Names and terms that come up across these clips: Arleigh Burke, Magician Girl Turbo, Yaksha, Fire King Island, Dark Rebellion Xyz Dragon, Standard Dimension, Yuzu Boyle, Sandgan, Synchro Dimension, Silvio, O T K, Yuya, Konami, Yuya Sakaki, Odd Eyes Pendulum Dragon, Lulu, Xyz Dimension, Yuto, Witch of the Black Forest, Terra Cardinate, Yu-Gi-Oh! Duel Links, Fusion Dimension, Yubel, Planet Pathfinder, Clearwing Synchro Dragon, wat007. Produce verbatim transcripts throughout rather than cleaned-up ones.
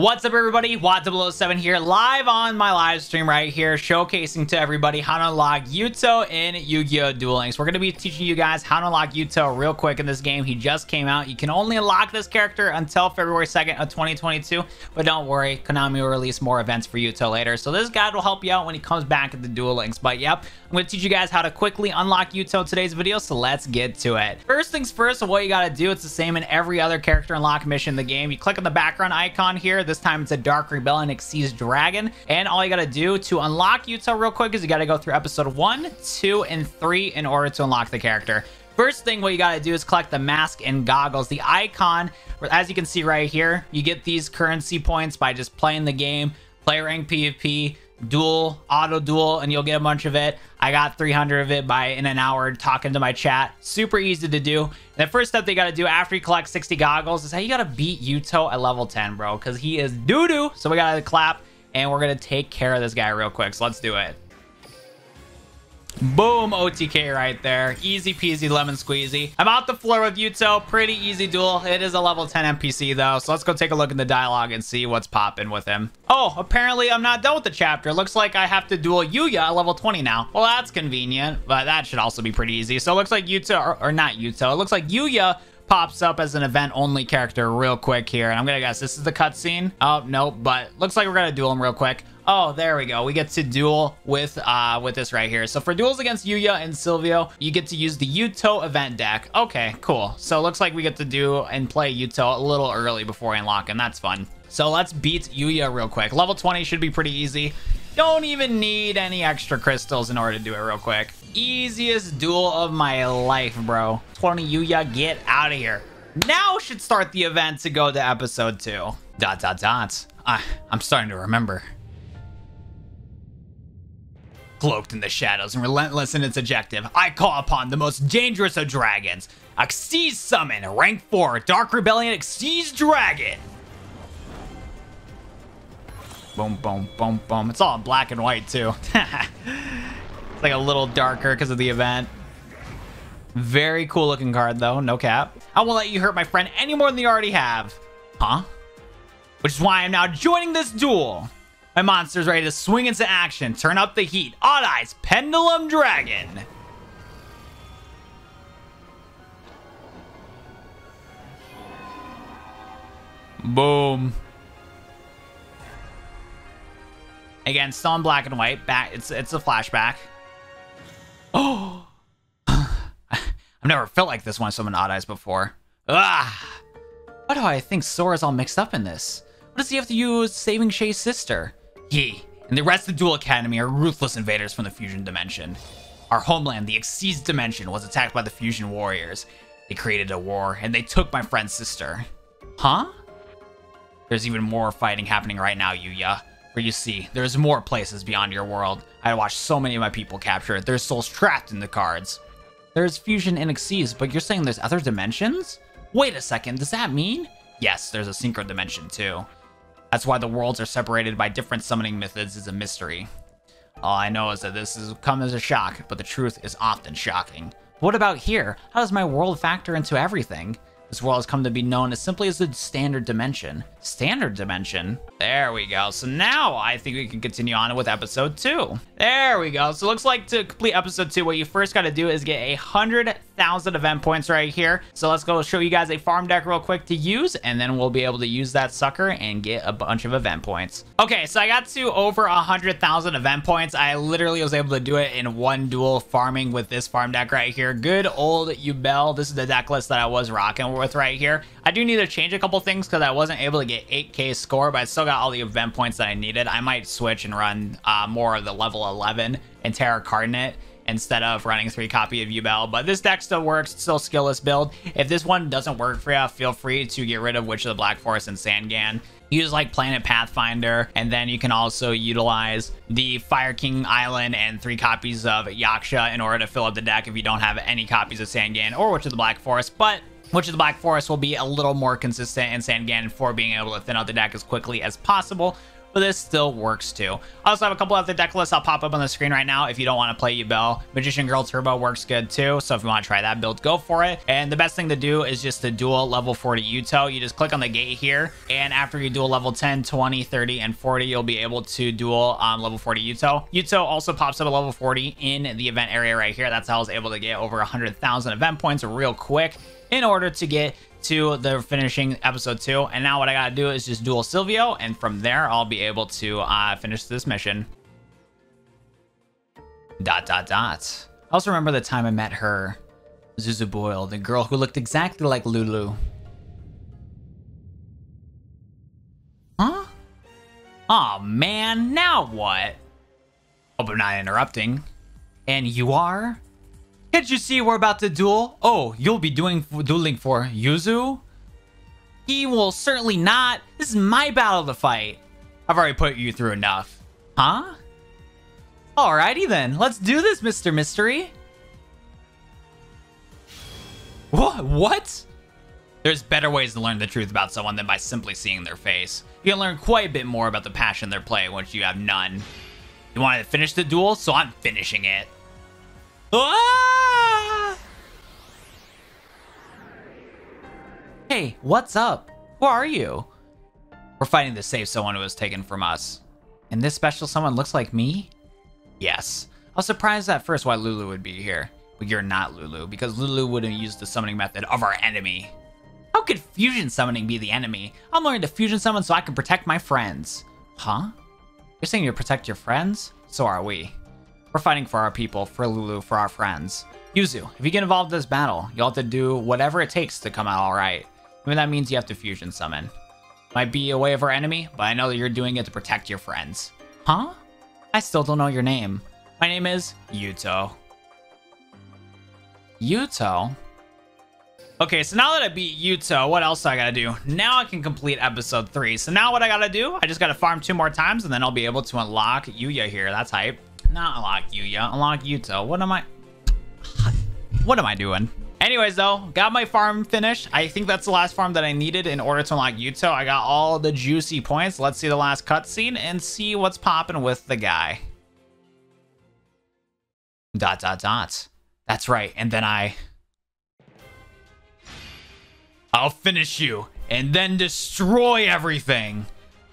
What's up, everybody? Wat zero zero seven here, live on my live stream right here, showcasing to everybody how to unlock Yuto in Yu-Gi-Oh! Duel Links. We're going to be teaching you guys how to unlock Yuto real quick in this game. He just came out. You can only unlock this character until February second of twenty twenty-two, but don't worry, Konami will release more events for Yuto later, so this guide will help you out when he comes back at the Duel Links. But yep, I'm going to teach you guys how to quickly unlock Yuto in today's video, so let's get to it. First things first, of what you got to do, it's the same in every other character unlock mission in the game. You click on the background icon here. This time it's a Dark Rebellion Xyz Dragon, and all you gotta do to unlock Yuto real quick is you gotta go through episode one, two, and three in order to unlock the character. First thing what you gotta do is collect the mask and goggles. The icon, as you can see right here, you get these currency points by just playing the game, play rank PvP, duel, auto duel, and you'll get a bunch of it. I got three hundred of it by in an hour talking to my chat. Super easy to do. And the first step they got to do after you collect sixty goggles is how you got to beat Yuto at level ten, bro, because he is doo-doo. So we got to clap, and we're going to take care of this guy real quick. So let's do it. Boom, O T K right there. Easy peasy lemon squeezy. I'm out the floor with Yuto. Pretty easy duel. It is a level ten N P C though, so let's go take a look in the dialogue and see what's popping with him. Oh, apparently I'm not done with the chapter. Looks like I have to duel Yuya at level twenty now. Well, that's convenient, but that should also be pretty easy. So it looks like Yuto, or, or not Yuto, it looks like Yuya pops up as an event only character real quick here. And I'm gonna guess this is the cutscene. Oh, nope, but looks like we're gonna duel him real quick. Oh, there we go. We get to duel with uh, with this right here. So for duels against Yuya and Silvio, you get to use the Yuto event deck. Okay, cool. So it looks like we get to do and play Yuto a little early before we unlock, and that's fun. So let's beat Yuya real quick. Level twenty should be pretty easy. Don't even need any extra crystals in order to do it real quick. Easiest duel of my life, bro. twenty Yuya, get out of here. Now should start the event to go to episode two. Dot, dot, dot. I, I'm starting to remember. Cloaked in the shadows and relentless in its objective, I call upon the most dangerous of dragons. Xyz Summon, rank four, Dark Rebellion Xyz Dragon. Boom, boom, boom, boom. It's all in black and white too. It's like a little darker because of the event. Very cool looking card though, no cap. I won't let you hurt my friend any more than you already have. Huh? Which is why I'm now joining this duel. My monster's ready to swing into action. Turn up the heat. Odd Eyes Pendulum Dragon. Boom. Again, still in black and white. Back. It's it's a flashback. Oh, I've never felt like this when I summoned Odd Eyes before. Ah, why do I think Sora's all mixed up in this? What does he have to use saving Shay's sister? He and the rest of the Duel Academy are ruthless invaders from the Fusion Dimension. Our homeland, the Xyz Dimension, was attacked by the Fusion Warriors. They created a war, and they took my friend's sister. Huh? There's even more fighting happening right now, Yuya. For you see, there's more places beyond your world. I watched so many of my people capture their souls trapped in the cards. There's Fusion and Xyz, but you're saying there's other dimensions? Wait a second, does that mean? Yes, there's a Synchro Dimension too. That's why the worlds are separated by different summoning methods is a mystery. All I know is that this has come as a shock, but the truth is often shocking. What about here? How does my world factor into everything? This world has come to be known as simply as the Standard Dimension. Standard Dimension? There we go. So now I think we can continue on with episode two. There we go. So it looks like to complete episode two, what you first got to do is get a hundred thousand event points right here. So let's go show you guys a farm deck real quick to use, and then we'll be able to use that sucker and get a bunch of event points. Okay, so I got to over a hundred thousand event points. I literally was able to do it in one duel farming with this farm deck right here. Good old Yubel. This is the deck list that I was rocking with right here. I do need to change a couple things because I wasn't able to get eight K score, but I still got all the event points that I needed. I might switch and run uh, more of the level eleven and Terra Cardinate instead of running three copy of Yubel, but this deck still works. It's still skillless build. If this one doesn't work for you, feel free to get rid of Witch of the Black Forest and Sandgan. Use like Planet Pathfinder, and then you can also utilize the Fire King Island and three copies of Yaksha in order to fill up the deck if you don't have any copies of Sandgan or Witch of the Black Forest, but Witch of the Black Forest will be a little more consistent in Sandgan for being able to thin out the deck as quickly as possible. but this still works too. I also have a couple other deck lists I'll pop up on the screen right now if you don't want to play Yubel. Magician Girl Turbo works good too, so if you want to try that build, go for it. And the best thing to do is just to dual level forty Yuto. You just click on the gate here, and after you dual level ten, twenty, thirty, and forty, you'll be able to dual um, level forty Yuto. Yuto also pops up at level forty in the event area right here. That's how I was able to get over one hundred thousand event points real quick in order to get to the finishing episode two. And now what I gotta do is just duel Silvio, and from there I'll be able to uh finish this mission. Dot dot dot. I also remember the time I met her, Yuzu Boyle, the girl who looked exactly like Lulu. Huh? Oh man, now what? Hope I'm not interrupting. And you are? Can't you see we're about to duel? Oh, you'll be doing dueling for Yuzu? He will certainly not. This is my battle to fight. I've already put you through enough. Huh? Alrighty then. Let's do this, Mister Mystery. What? What? There's better ways to learn the truth about someone than by simply seeing their face. You can learn quite a bit more about the passion they're playing once you have none. You wanted to finish the duel, so I'm finishing it. Ah! Hey, what's up? Who are you? We're fighting to save someone who was taken from us. And this special someone looks like me? Yes. I was surprised at first why Lulu would be here. But you're not Lulu, because Lulu wouldn't use the summoning method of our enemy. How could fusion summoning be the enemy? I'm learning to fusion summon so I can protect my friends. Huh? You're saying you protect your friends? So are we. We're fighting for our people, for Lulu, for our friends. Yuzu, if you get involved in this battle, you'll have to do whatever it takes to come out alright. I mean, that means you have to fusion summon. Might be a way of our enemy, but I know that you're doing it to protect your friends. Huh? I still don't know your name. My name is Yuto. Yuto? Okay, so now that I beat Yuto, what else do I gotta do? Now I can complete episode three. So now what I gotta do, I just gotta farm two more times, and then I'll be able to unlock Yuya here. That's hype. Not unlock Yuya, unlock Yuto. What am I... What am I doing? Anyways, though, got my farm finished. I think that's the last farm that I needed in order to unlock Yuto. I got all the juicy points. Let's see the last cutscene and see what's popping with the guy. Dot, dot, dot. That's right. And then I... I'll finish you and then destroy everything.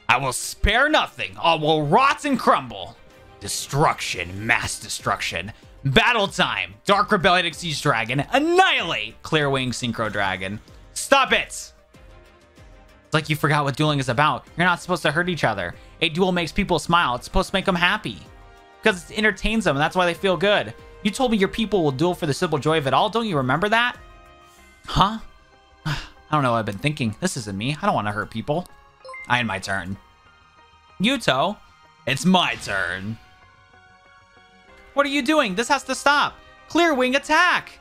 I will spare nothing. All will rot and crumble. Destruction, mass destruction, battle time, Dark Rebellion Xyz Dragon, annihilate, Clearwing Synchro Dragon. Stop it! It's like you forgot what dueling is about. You're not supposed to hurt each other. A duel makes people smile. It's supposed to make them happy. Because it entertains them, and that's why they feel good. You told me your people will duel for the simple joy of it all. Don't you remember that? Huh? I don't know what I've been thinking. This isn't me. I don't want to hurt people. I end my turn. Yuto, it's my turn. What are you doing? This has to stop. Clearwing attack.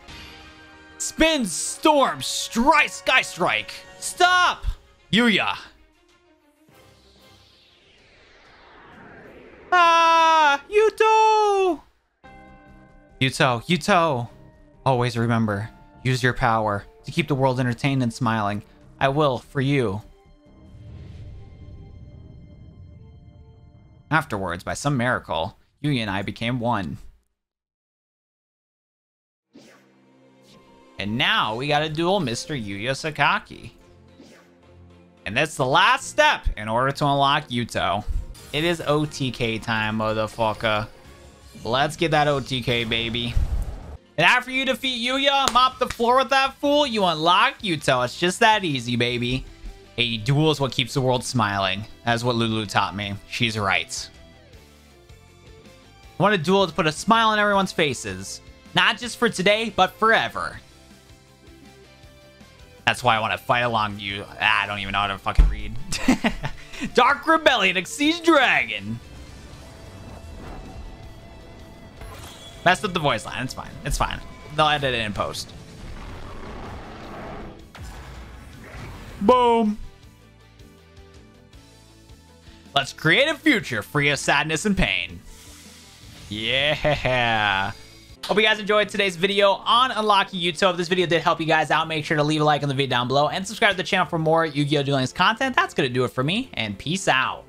Spin, storm, strike, sky strike. Stop. Yuya. Ah, Yuto. Yuto, Yuto. Always remember, use your power to keep the world entertained and smiling. I will, for you. Afterwards, by some miracle, Yuya and I became one. And now we gotta duel Mister Yuya Sakaki. And that's the last step in order to unlock Yuto. It is O T K time, motherfucker. Let's get that O T K, baby. And after you defeat Yuya, mop the floor with that fool, you unlock Yuto. It's just that easy, baby. A duel is what keeps the world smiling. That's what Lulu taught me. She's right. I want a duel to put a smile on everyone's faces. Not just for today, but forever. That's why I want to fight along you. Ah, I don't even know how to fucking read. Dark Rebellion Xyz Dragon. Messed up the voice line. It's fine. It's fine. They'll edit it in post. Boom. Let's create a future free of sadness and pain. Yeah. Hope you guys enjoyed today's video on unlocking Yuto. If this video did help you guys out, make sure to leave a like on the video down below and subscribe to the channel for more Yu-Gi-Oh! Duel Links content. That's going to do it for me, and peace out.